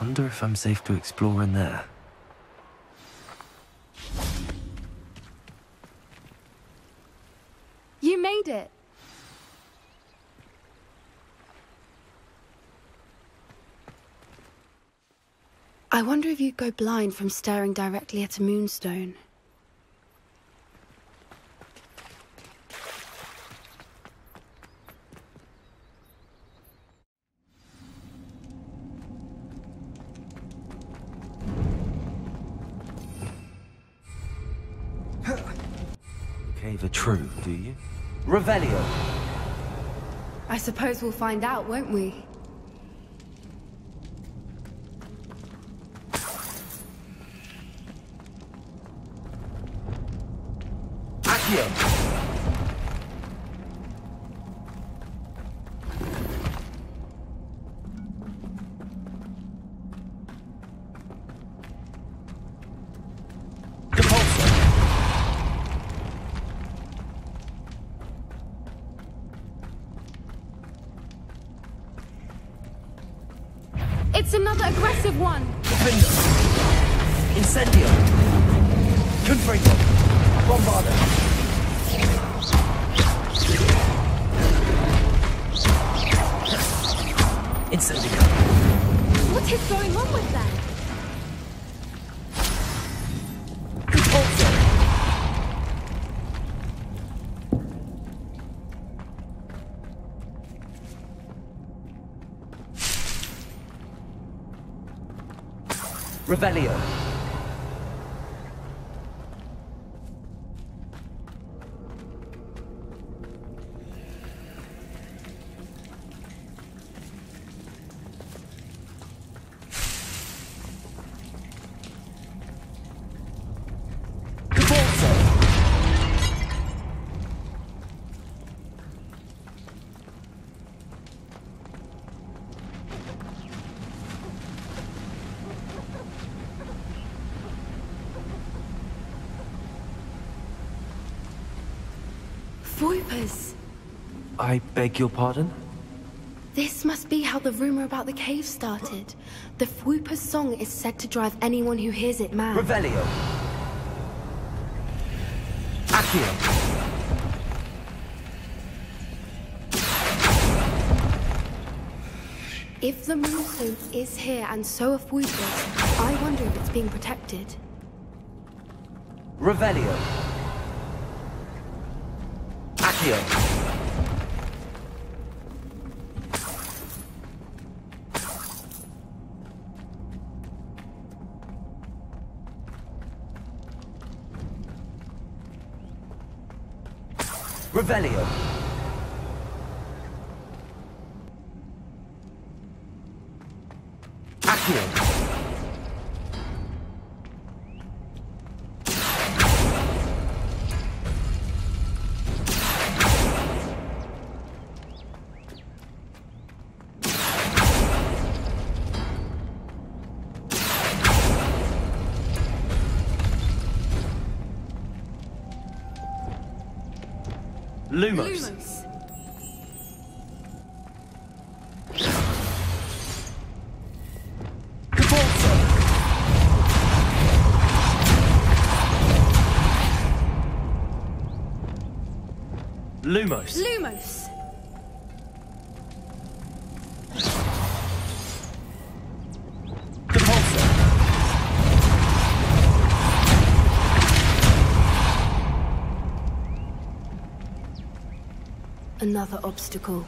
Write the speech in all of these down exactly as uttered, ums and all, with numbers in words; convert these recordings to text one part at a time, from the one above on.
Wonder if I'm safe to explore in there. You made it. I wonder if you'd go blind from staring directly at a moonstone. Cave of Truth, do you? Revelio! I suppose we'll find out, won't we? It's another aggressive one! Confringo! Incendio! Confringo! Bombarda! Incendio! What is going on with that? Compulsor! Revelio. Fwoopers! I beg your pardon? This must be how the rumor about the cave started. The Fwoopers song is said to drive anyone who hears it mad. Revelio! Accio! If the moonstone is here and so are Fwoopers, I wonder if it's being protected. Revelio! Here. Revelio. Accio. Lumos. Lumos. Lumos. Lumos. Another obstacle.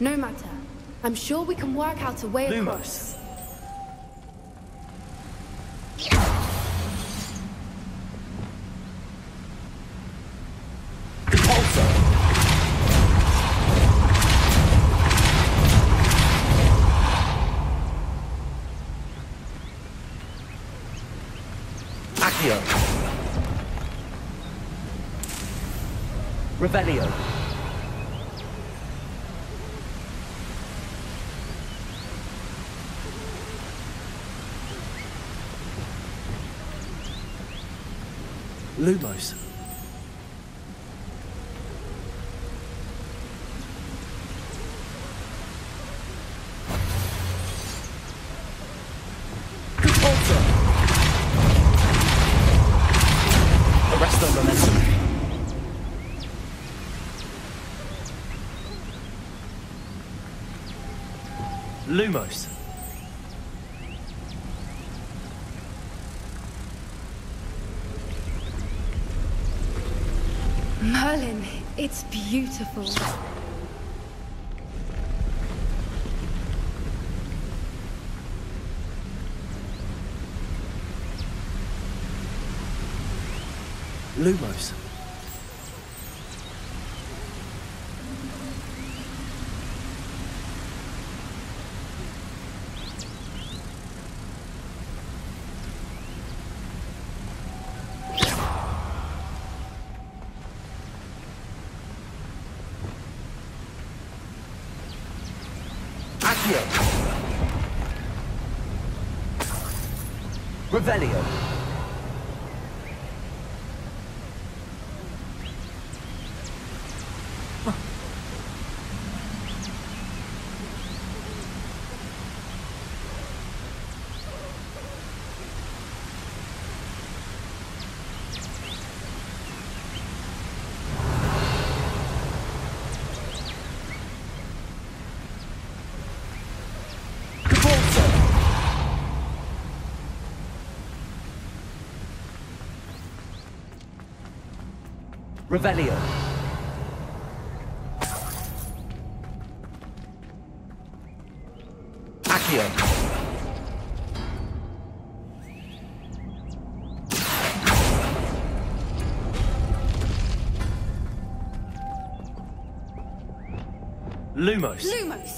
No matter. I'm sure we can work out a way across. Lumos. Accio. Revelio. Lumos. Lumos. Merlin, it's beautiful. Lumos. Revelio. Oh. Revelio. Accio. Lumos. Lumos.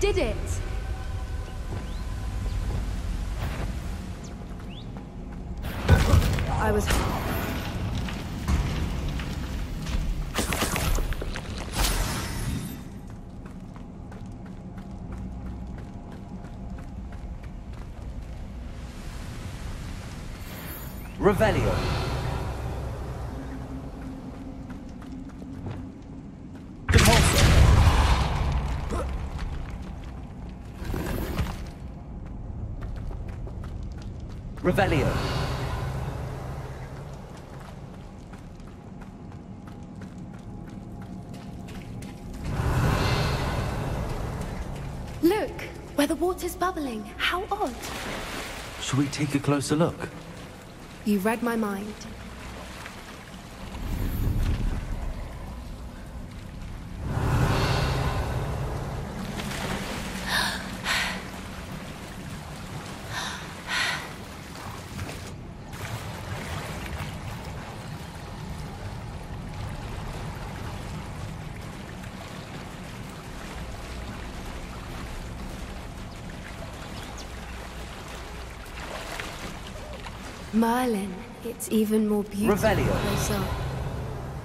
Did it? I was. Revelio. Revelio. Look, where the water's bubbling. How odd. Should we take a closer look? You read my mind. Merlin, it's even more beautiful. Revelio.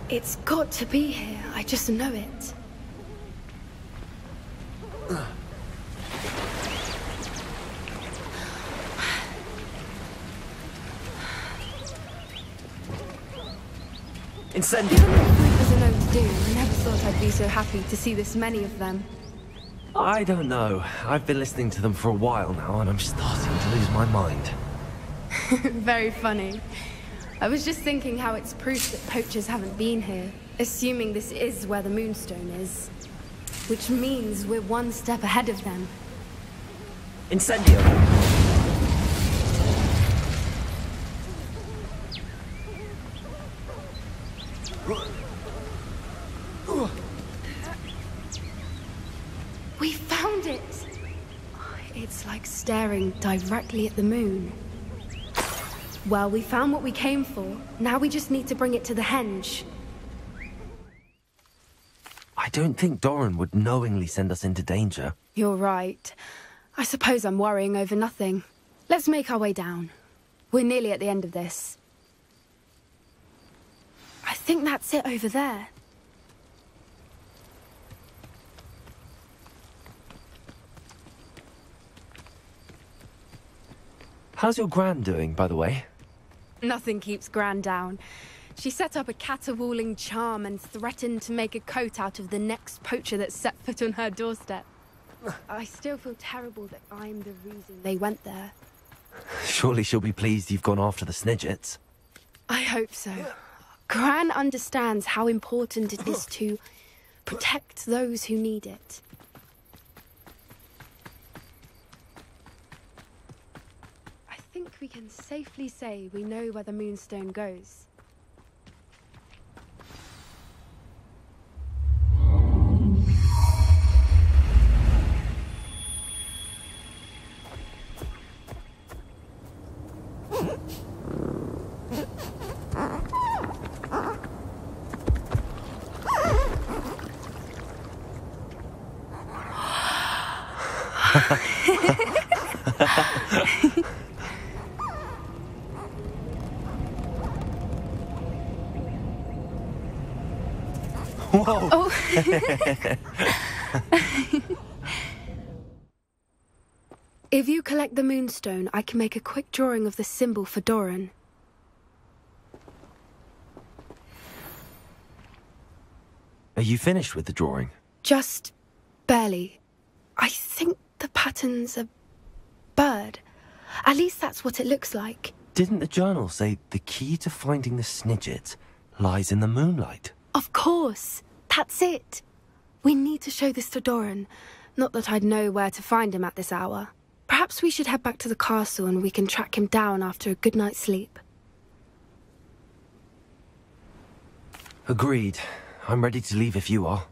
It's got to be here, I just know it. Incendio. Fwoopers are known to do. I never thought I'd be so happy to see this many of them. I don't know. I've been listening to them for a while now, and I'm starting to lose my mind. Very funny. I was just thinking how it's proof that poachers haven't been here, assuming this is where the moonstone is. Which means we're one step ahead of them. Incendio. We found it! It's like staring directly at the moon. Well, we found what we came for. Now we just need to bring it to the henge. I don't think Doran would knowingly send us into danger. You're right. I suppose I'm worrying over nothing. Let's make our way down. We're nearly at the end of this. I think that's it over there. How's your gran doing, by the way? Nothing keeps gran down. She set up a caterwauling charm and threatened to make a coat out of the next poacher that set foot on her doorstep. I still feel terrible that I'm the reason they went there. Surely she'll be pleased you've gone after the Snidgets. I hope so. Gran understands how important it is to protect those who need it. I think we can safely say we know where the Moonstone goes. Whoa. Oh. If you collect the Moonstone, I can make a quick drawing of the symbol for Doran. Are you finished with the drawing? Just barely. I think the pattern's a bird. At least that's what it looks like. Didn't the journal say the key to finding the Snidget lies in the moonlight? Of course! That's it! We need to show this to Doran. Not that I'd know where to find him at this hour. Perhaps we should head back to the castle and we can track him down after a good night's sleep. Agreed. I'm ready to leave if you are.